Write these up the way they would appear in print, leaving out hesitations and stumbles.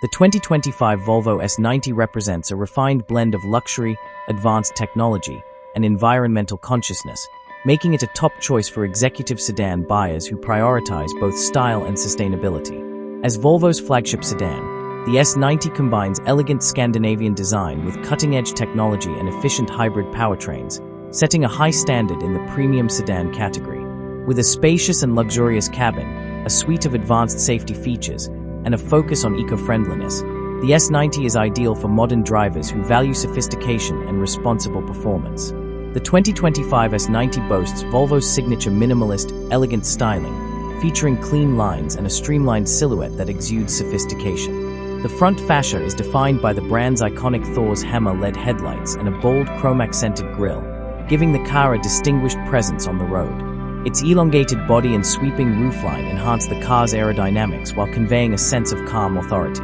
The 2025 Volvo S90 represents a refined blend of luxury, advanced technology, and environmental consciousness, making it a top choice for executive sedan buyers who prioritize both style and sustainability. As Volvo's flagship sedan, the S90 combines elegant Scandinavian design with cutting-edge technology and efficient hybrid powertrains, setting a high standard in the premium sedan category. With a spacious and luxurious cabin, a suite of advanced safety features, and a focus on eco-friendliness, the S90 is ideal for modern drivers who value sophistication and responsible performance. The 2025 S90 boasts Volvo's signature minimalist, elegant styling, featuring clean lines and a streamlined silhouette that exudes sophistication. The front fascia is defined by the brand's iconic Thor's Hammer LED headlights and a bold chrome-accented grille, giving the car a distinguished presence on the road. Its elongated body and sweeping roofline enhance the car's aerodynamics while conveying a sense of calm authority.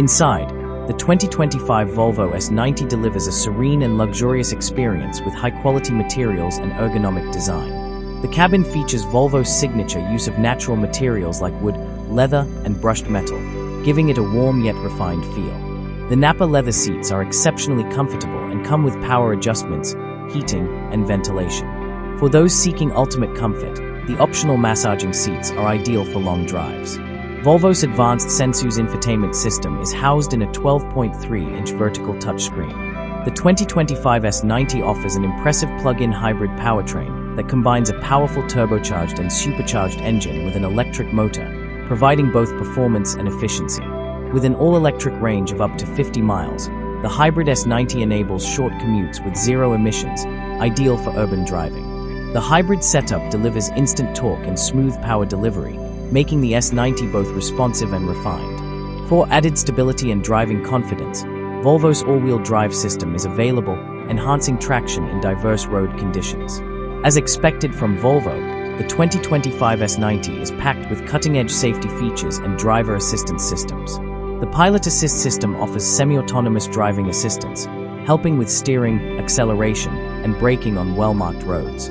Inside, the 2025 Volvo S90 delivers a serene and luxurious experience with high-quality materials and ergonomic design. The cabin features Volvo's signature use of natural materials like wood, leather, and brushed metal, giving it a warm yet refined feel. The Nappa leather seats are exceptionally comfortable and come with power adjustments, heating, and ventilation. For those seeking ultimate comfort, the optional massaging seats are ideal for long drives. Volvo's advanced Sensus infotainment system is housed in a 12.3-inch vertical touchscreen. The 2025 S90 offers an impressive plug-in hybrid powertrain that combines a powerful turbocharged and supercharged engine with an electric motor, providing both performance and efficiency. With an all-electric range of up to 50 miles, the hybrid S90 enables short commutes with zero emissions, ideal for urban driving. The hybrid setup delivers instant torque and smooth power delivery, making the S90 both responsive and refined. For added stability and driving confidence, Volvo's all-wheel drive system is available, enhancing traction in diverse road conditions. As expected from Volvo, the 2025 S90 is packed with cutting-edge safety features and driver assistance systems. The Pilot Assist system offers semi-autonomous driving assistance, helping with steering, acceleration, and braking on well-marked roads.